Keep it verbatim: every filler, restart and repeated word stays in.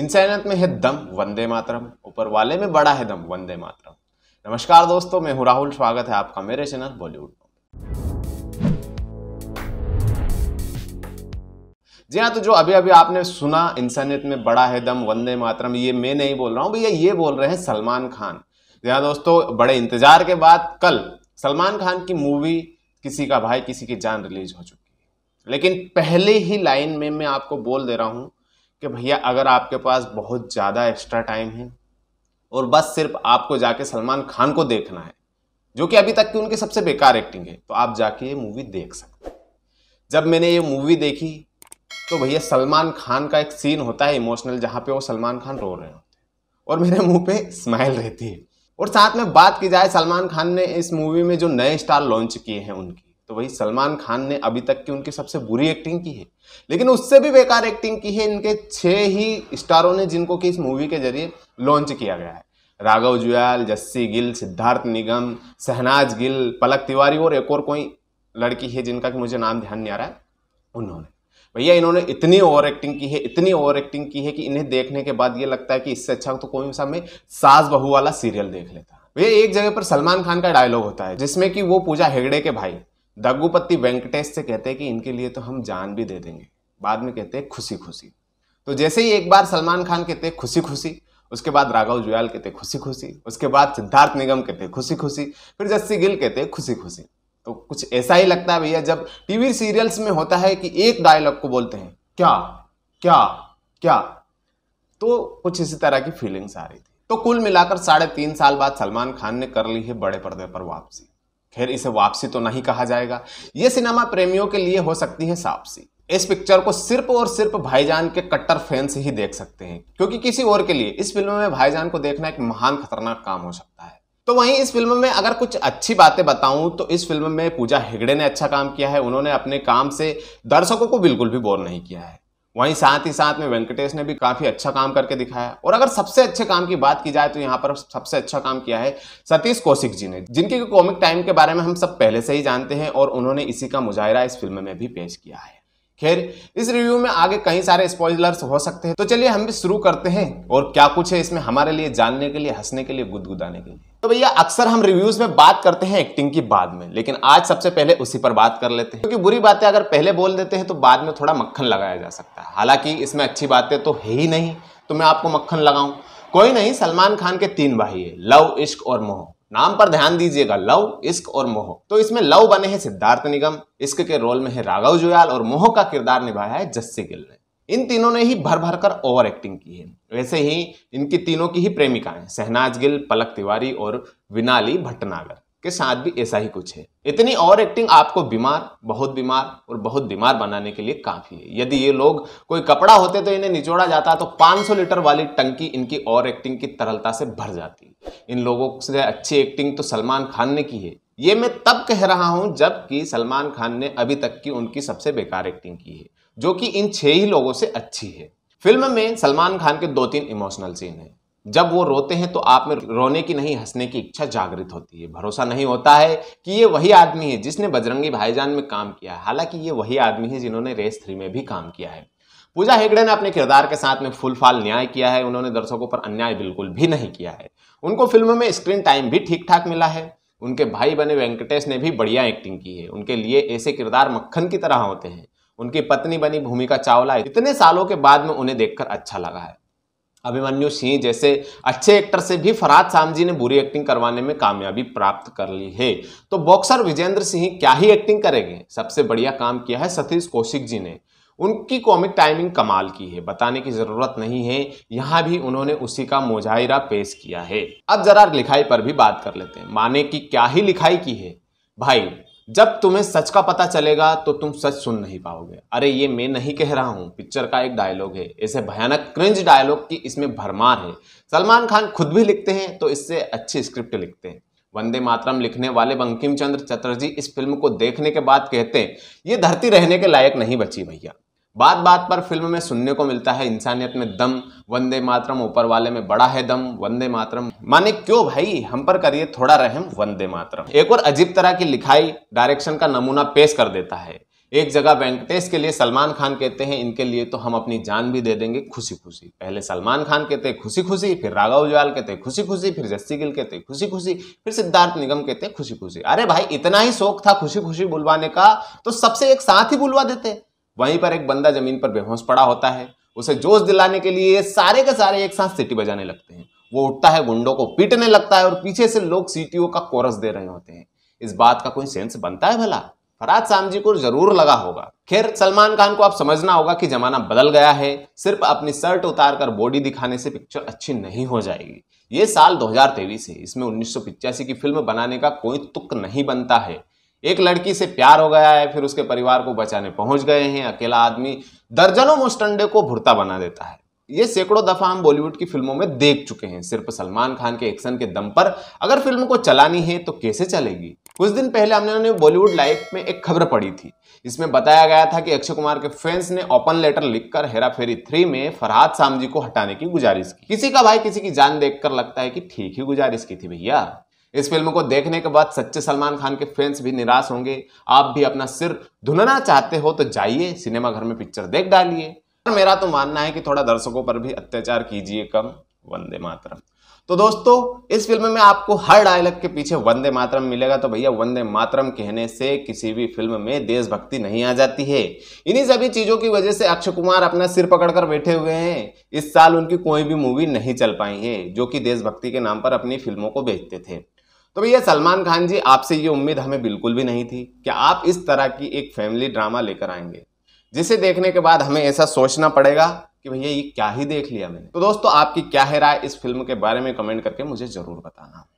इंसानियत में है दम, वंदे मातरम। ऊपर वाले में बड़ा है दम, वंदे मातरम। नमस्कार दोस्तों, मैं हूं राहुल, स्वागत है आपका मेरे चैनल बॉलीवुड। जी हाँ, तो जो अभी अभी आपने सुना इंसानियत में बड़ा है दम, वंदे मातरम, ये मैं नहीं बोल रहा हूँ भैया, ये बोल रहे हैं सलमान खान। जी हाँ दोस्तों, बड़े इंतजार के बाद कल सलमान खान की मूवी किसी का भाई किसी की जान रिलीज हो चुकी है। लेकिन पहले ही लाइन में मैं आपको बोल दे रहा हूँ कि भैया अगर आपके पास बहुत ज़्यादा एक्स्ट्रा टाइम है और बस सिर्फ आपको जाके सलमान खान को देखना है, जो कि अभी तक की उनकी सबसे बेकार एक्टिंग है, तो आप जाके ये मूवी देख सकते हैं। जब मैंने ये मूवी देखी तो भैया सलमान खान का एक सीन होता है इमोशनल, जहाँ पे वो सलमान खान रो रहे होते हैं और मेरे मुँह पे स्माइल रहती है। और साथ में बात की जाए सलमान खान ने इस मूवी में जो नए स्टार लॉन्च किए हैं उनकी, तो वही सलमान खान ने अभी तक की उनकी सबसे बुरी एक्टिंग की है। लेकिन उससे भी बेकार एक्टिंग की है इनके छह ही स्टारों ने जिनको कि इस मूवी के जरिए लॉन्च किया गया है। राघव जुयाल, जस्सी गिल, सिद्धार्थ निगम, शहनाज गिल, पलक तिवारी और एक और कोई लड़की है जिनका कि मुझे नाम ध्यान नहीं आ रहा है। उन्होंने भैया इन्होंने इतनी ओवर एक्टिंग की है, इतनी ओवर एक्टिंग की है कि इन्हें देखने के बाद ये लगता है कि इससे अच्छा तो कोई सा मैं सास बहू वाला सीरियल देख लेता। भैया एक जगह पर सलमान खान का डायलॉग होता है जिसमें कि वो पूजा हेगड़े के भाई दग्गुपति वेंकटेश से कहते हैं कि इनके लिए तो हम जान भी दे देंगे, बाद में कहते हैं खुशी खुशी। तो जैसे ही एक बार सलमान खान कहते हैं खुशी खुशी, उसके बाद राघव जुयाल कहते हैं खुशी खुशी, उसके बाद सिद्धार्थ निगम कहते हैं खुशी खुशी, फिर जस्सी गिल कहते हैं खुशी खुशी। तो कुछ ऐसा ही लगता है भैया जब टीवी सीरियल्स में होता है कि एक डायलॉग को बोलते हैं क्या क्या क्या, तो कुछ इसी तरह की फीलिंग्स आ रही थी। तो कुल मिलाकर साढ़े तीन साल बाद सलमान खान ने कर ली है बड़े पर्दे पर वापसी। खैर इसे वापसी तो नहीं कहा जाएगा, ये सिनेमा प्रेमियों के लिए हो सकती है वापसी। इस पिक्चर को सिर्फ और सिर्फ भाईजान के कट्टर फैंस ही देख सकते हैं, क्योंकि किसी और के लिए इस फिल्म में भाईजान को देखना एक महान खतरनाक काम हो सकता है। तो वहीं इस फिल्म में अगर कुछ अच्छी बातें बताऊं तो इस फिल्म में पूजा हेगड़े ने अच्छा काम किया है। उन्होंने अपने काम से दर्शकों को बिल्कुल भी बोर नहीं किया है। वहीं साथ ही साथ में वेंकटेश ने भी काफ़ी अच्छा काम करके दिखाया। और अगर सबसे अच्छे काम की बात की जाए तो यहाँ पर सबसे अच्छा काम किया है सतीश कौशिक जी ने, जिनके कॉमिक टाइम के बारे में हम सब पहले से ही जानते हैं और उन्होंने इसी का मुजाहिरा इस फिल्म में भी पेश किया है। खैर इस रिव्यू में आगे कई सारे स्पॉइलर्स हो सकते हैं, तो चलिए हम भी शुरू करते हैं और क्या कुछ है इसमें हमारे लिए जानने के लिए, हंसने के लिए, गुदगुदाने के लिए। तो भैया अक्सर हम रिव्यूज में बात करते हैं एक्टिंग की बाद में, लेकिन आज सबसे पहले उसी पर बात कर लेते हैं, क्योंकि बुरी बातें अगर पहले बोल देते हैं तो बाद में थोड़ा मक्खन लगाया जा सकता है। हालांकि इसमें अच्छी बातें तो है ही नहीं, तो मैं आपको मक्खन लगाऊं? कोई नहीं, सलमान खान के तीन भाई है, लव, इश्क और मोह। नाम पर ध्यान दीजिएगा, लव, इश्क और मोह। तो इसमें लव बने हैं सिद्धार्थ निगम, इश्क के रोल में है राघव जुयाल और मोह का किरदार निभाया है जस्सी गिल ने। इन तीनों ने ही भर भर कर ओवर एक्टिंग की है। वैसे ही इनकी तीनों की ही प्रेमिकाएं शहनाज गिल, पलक तिवारी और विनाली भटनागर के साथ भी ऐसा ही कुछ है। इतनी ओवर एक्टिंग आपको बीमार, बहुत बीमार और बहुत बीमार बनाने के लिए काफी है। यदि ये लोग कोई कपड़ा होते तो इन्हें निचोड़ा जाता तो पाँच सौ लीटर वाली टंकी इनकी ओवर एक्टिंग की तरलता से भर जाती। इन लोगों से अच्छी एक्टिंग तो सलमान खान ने की है। ये मैं तब कह रहा हूँ जबकि सलमान खान ने अभी तक की उनकी सबसे बेकार एक्टिंग की है, जो कि इन छह ही लोगों से अच्छी है। फिल्म में सलमान खान के दो तीन इमोशनल सीन है। जब वो रोते हैं तो आप में रोने की नहीं हंसने की इच्छा जागृत होती है। भरोसा नहीं होता है कि ये वही आदमी है जिसने बजरंगी भाईजान में काम किया है। हालांकि ये वही आदमी है जिन्होंने रेस थ्री में भी काम किया है। पूजा हेगड़े ने अपने किरदार के साथ में फुल फाल न्याय किया है। उन्होंने दर्शकों पर अन्याय बिल्कुल भी नहीं किया है। उनको फिल्म में स्क्रीन टाइम भी ठीक ठाक मिला है। उनके भाई बने वेंकटेश ने भी बढ़िया एक्टिंग की है। उनके लिए ऐसे किरदार मक्खन की तरह होते हैं। उनकी पत्नी बनी भूमिका चावला इतने सालों के बाद में उन्हें देखकर अच्छा लगा है। अभिमन्यु सिंह जैसे अच्छे एक्टर से भी फरहाद समजी ने बुरी एक्टिंग करवाने में कामयाबी प्राप्त कर ली है। तो बॉक्सर विजेंद्र सिंह क्या ही एक्टिंग करेंगे। सबसे बढ़िया काम किया है सतीश कौशिक जी ने। उनकी कॉमिक टाइमिंग कमाल की है, बताने की जरूरत नहीं है। यहाँ भी उन्होंने उसी का मुजाहिरा पेश किया है। अब जरा लिखाई पर भी बात कर लेते हैं। माने कि क्या ही लिखाई की है भाई। जब तुम्हें सच का पता चलेगा तो तुम सच सुन नहीं पाओगे। अरे ये मैं नहीं कह रहा हूँ, पिक्चर का एक डायलॉग है। ऐसे भयानक क्रिंज डायलॉग की इसमें भरमार है। सलमान खान खुद भी लिखते हैं तो इससे अच्छी स्क्रिप्ट लिखते हैं। वंदे मातरम लिखने वाले बंकिम चंद्र चटर्जी इस फिल्म को देखने के बाद कहते हैं ये धरती रहने के लायक नहीं बची। भैया बात बात पर फिल्म में सुनने को मिलता है इंसानियत में दम, वंदे मातरम, ऊपर वाले में बड़ा है दम, वंदे मातरम। माने क्यों भाई, हम पर करिए थोड़ा रहम, वंदे मातरम। एक और अजीब तरह की लिखाई डायरेक्शन का नमूना पेश कर देता है। एक जगह वेंकटेश के लिए सलमान खान कहते हैं इनके लिए तो हम अपनी जान भी दे देंगे खुशी खुशी। पहले सलमान खान कहते हैं खुशी खुशी, फिर राघव जुयाल कहते हैं खुशी खुशी, फिर जस्सी गिल कहते हैं खुशी खुशी, फिर सिद्धार्थ निगम कहते हैं खुशी खुशी। अरे भाई इतना ही शौक था खुशी खुशी बुलवाने का तो सबसे एक साथ ही बुलवा देते। वहीं पर एक बंदा जमीन पर बेहोश पड़ा होता है, उसे जोश दिलाने के लिए सारे के सारे एक साथ सीटी बजाने लगते हैं। वो उठता है, गुंडों को पीटने लगता है और पीछे से लोग सीटियों का कोरस दे रहे होते हैं। इस बात का कोई सेंस बनता है भला? फरहाद सामजी को जरूर लगा होगा। खैर सलमान खान को आप समझना होगा कि जमाना बदल गया है, सिर्फ अपनी शर्ट उतारकर बॉडी दिखाने से पिक्चर अच्छी नहीं हो जाएगी। ये साल दो हज़ार तेईस है, इसमें उन्नीस सौ पिचासी की फिल्म बनाने का कोई तुक नहीं बनता है। एक लड़की से प्यार हो गया है, फिर उसके परिवार को बचाने पहुंच गए हैं। अकेला आदमी दर्जनों मुस्टंडे को भुरता बना देता है। ये सैकड़ों दफा हम बॉलीवुड की फिल्मों में देख चुके हैं। सिर्फ सलमान खान के एक्शन के दम पर अगर फिल्म को चलानी है तो कैसे चलेगी? कुछ दिन पहले हमने बॉलीवुड लाइव में एक खबर पढ़ी थी। इसमें बताया गया था कि अक्षय कुमार के फैंस ने ओपन लेटर लिखकर हेरा फेरी थ्री में फरहाद सामजी को हटाने की गुजारिश की। किसी का भाई किसी की जान देखकर लगता है कि ठीक ही गुजारिश की थी भैया। इस फिल्म को देखने के बाद सच्चे सलमान खान के फैंस भी निराश होंगे। आप भी अपना सिर धुनना चाहते हो तो जाइए सिनेमाघर में पिक्चर देख डालिए। मेरा तो मानना है कि थोड़ा दर्शकों पर भी अत्याचार कीजिए कम। वंदे मातरम। तो दोस्तों इस फिल्म में आपको हर डायलॉग के पीछे वंदे मातरम मिलेगा, तो भैया वंदे मातरम कहने से किसी भी फिल्म में देशभक्ति नहीं आ जाती है। इन्हीं सभी चीजों की वजह से अक्षय कुमार अपना सिर पकड़कर बैठे हुए हैं। इस साल उनकी कोई भी मूवी नहीं चल पाई है जो कि देशभक्ति के नाम पर अपनी फिल्मों को बेचते थे। तो भैया सलमान खान जी, आपसे ये उम्मीद हमें बिल्कुल भी नहीं थी कि आप इस तरह की एक फैमिली ड्रामा लेकर आएंगे, जिसे देखने के बाद हमें ऐसा सोचना पड़ेगा कि भैया ये क्या ही देख लिया मैंने। तो दोस्तों आपकी क्या है राय इस फिल्म के बारे में कमेंट करके मुझे जरूर बताना।